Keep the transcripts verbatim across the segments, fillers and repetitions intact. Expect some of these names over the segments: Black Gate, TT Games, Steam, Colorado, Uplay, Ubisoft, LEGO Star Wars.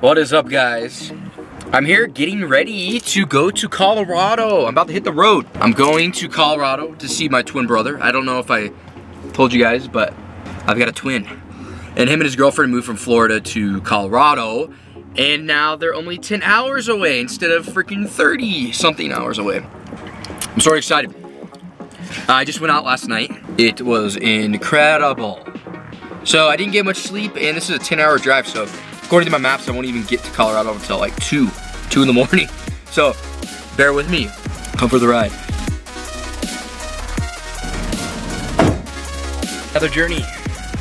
What is up, guys? I'm here getting ready to go to Colorado. I'm about to hit the road. I'm going to Colorado to see my twin brother. I don't know if I told you guys, but I've got a twin. And him and his girlfriend moved from Florida to Colorado. And now they're only ten hours away instead of freaking thirty something hours away. I'm so excited. I just went out last night. It was incredible. So I didn't get much sleep, and this is a ten hour drive, so according to my maps, I won't even get to Colorado until like two, two in the morning. So bear with me, come for the ride. Another journey.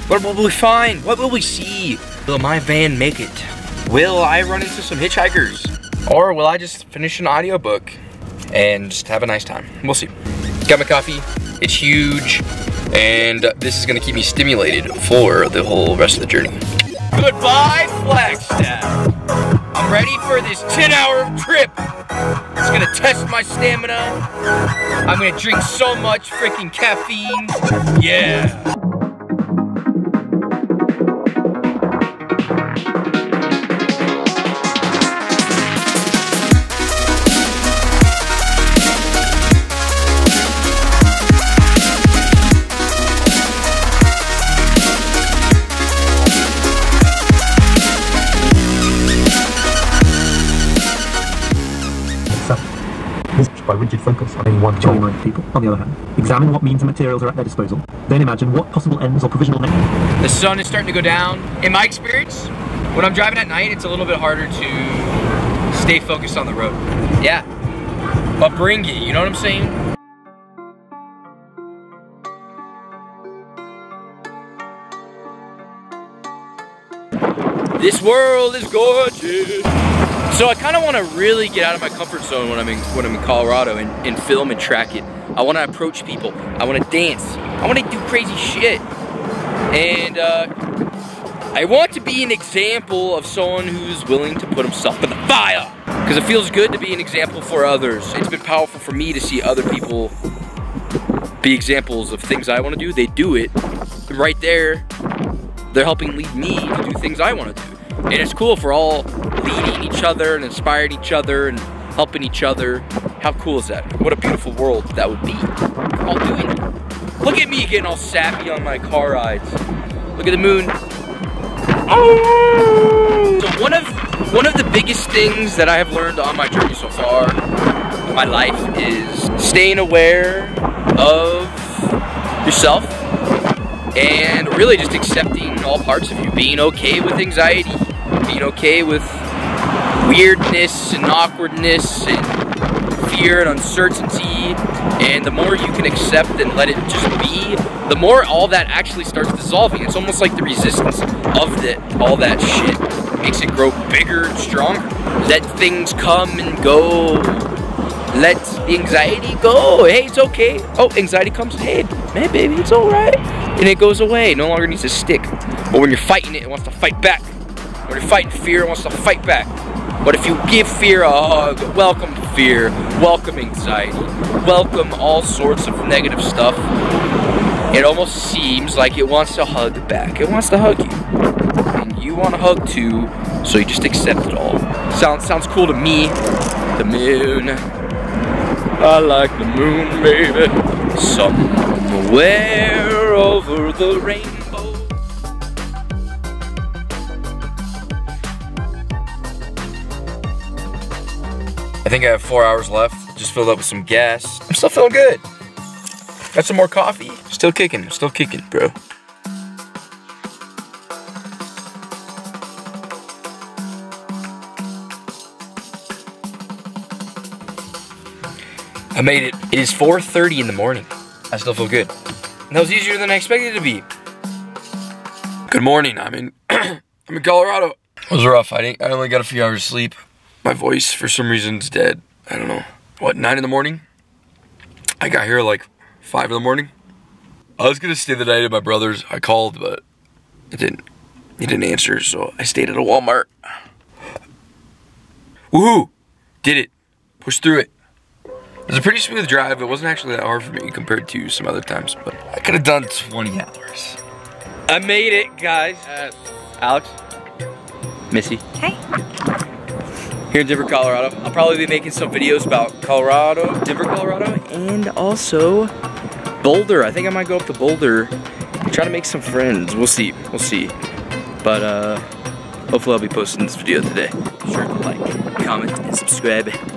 What will we find? What will we see? Will my van make it? Will I run into some hitchhikers? Or will I just finish an audiobook and just have a nice time? We'll see. Got my coffee, it's huge, and this is gonna keep me stimulated for the whole rest of the journey. Goodbye, Flagstaff. I'm ready for this ten hour trip. It's gonna test my stamina. I'm gonna drink so much freaking caffeine. Yeah. By rigid focus on any one genre of people. On the other hand, examine what means and materials are at their disposal, then imagine what possible ends or provisional ends. The sun is starting to go down. In my experience, when I'm driving at night, it's a little bit harder to stay focused on the road. Yeah, but bring it, you know what I'm saying? This world is gorgeous. So I kind of want to really get out of my comfort zone when I'm in when I'm in Colorado and, and film and track it. I want to approach people. I want to dance. I want to do crazy shit. And uh, I want to be an example of someone who's willing to put himself in the fire. Because it feels good to be an example for others. It's been powerful for me to see other people be examples of things I want to do. They do it. And right there, they're helping lead me to do things I want to do. And it's cool if we're all leading each other and inspiring each other and helping each other. How cool is that? What a beautiful world that would be. We're all doing it. Look at me getting all sappy on my car rides. Look at the moon. Oh! So one of, one of the biggest things that I have learned on my journey so far in my life is staying aware of yourself. And really just accepting all parts of you, being okay with anxiety, being okay with weirdness and awkwardness and fear and uncertainty. And the more you can accept and let it just be, the more all that actually starts dissolving. It's almost like the resistance of the, all that shit makes it grow bigger and stronger. Let things come and go. Let the anxiety go. Hey, it's okay. Oh, anxiety comes. Hey, man, baby, it's all right. And it goes away, it no longer needs to stick. But when you're fighting it, it wants to fight back. When you're fighting fear, it wants to fight back. But if you give fear a hug, welcome fear, welcome anxiety, welcome all sorts of negative stuff, it almost seems like it wants to hug back. It wants to hug you. And you want to hug too, so you just accept it all. Sounds, sounds cool to me. The moon. I like the moon, baby. Somewhere over the rainbow. I think I have four hours left. Just filled up with some gas. I'm still feeling good. Got some more coffee. Still kicking, still kicking, bro. I made it. It is four thirty in the morning. I still feel good. And that was easier than I expected it to be. Good morning. I'm in I'm in Colorado. It was rough. I didn't I only got a few hours of sleep. My voice for some reason is dead. I don't know. What, nine in the morning? I got here like five in the morning. I was gonna stay the night at my brother's. I called, but it didn't it didn't answer, so I stayed at a Walmart. Woohoo! Did it. Pushed through it. It was a pretty smooth drive. It wasn't actually that hard for me compared to some other times, but I could have done twenty hours. I made it, guys. Uh, Alex? Missy? Hey. here in Denver, Colorado. I'll probably be making some videos about Colorado, Denver, Colorado, and also Boulder. I think I might go up to Boulder and try to make some friends. We'll see, we'll see. But uh, hopefully I'll be posting this video today. Be sure to like, comment, and subscribe.